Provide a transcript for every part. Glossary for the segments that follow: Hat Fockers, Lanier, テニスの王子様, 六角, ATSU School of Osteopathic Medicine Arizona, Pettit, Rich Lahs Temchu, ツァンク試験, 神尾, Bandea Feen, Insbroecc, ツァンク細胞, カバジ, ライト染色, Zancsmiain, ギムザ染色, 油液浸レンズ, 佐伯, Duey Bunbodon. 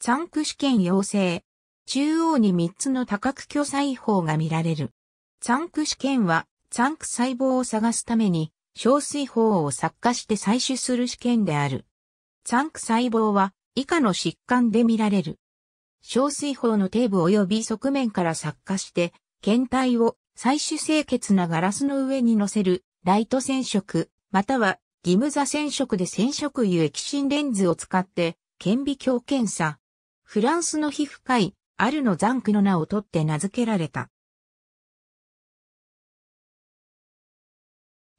チャンク試験陽性。中央に3つの多角巨細胞が見られる。チャンク試験は、チャンク細胞を探すために、小水胞を採化して採取する試験である。チャンク細胞は、以下の疾患で見られる。小水胞の底部及び側面から採化して、検体を採取清潔なガラスの上に乗せる、ライト染色、または、ギムザ染色で染色油液浸レンズを使って、顕微鏡検査。フランスの皮膚科医、アルノザンクの名を取って名付けられた。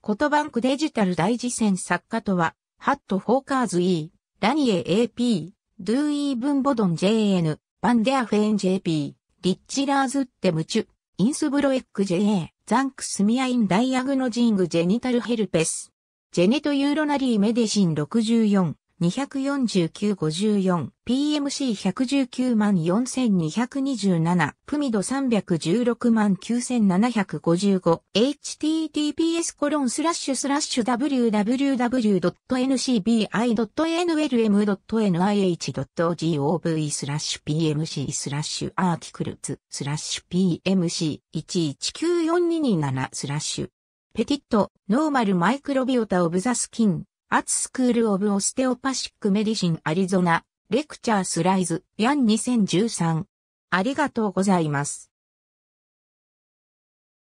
コトバンクデジタル大次戦作家とは、ハット・フォーカーズ E、ラニエ AP、ドゥイー・ブンボドン JN、バンデア・フェーン JP、リッチ・ラーズ・テムチュ、インスブロエック JA、ザンクスミアイン・ダイアグノジング・ジェニタル・ヘルペス、ジェネト・ユーロナリー・メディシン64。249-54、PMC1194227、プミド3169755、https://www.ncbinwmw.nih.gov/pmc/articles/pmc11942227/ ペティット、ノーマルマイクロビオタオブザスキン。ATSU School of Osteopathic Medicine Arizona レクチャースライズヤン2013。ありがとうございます。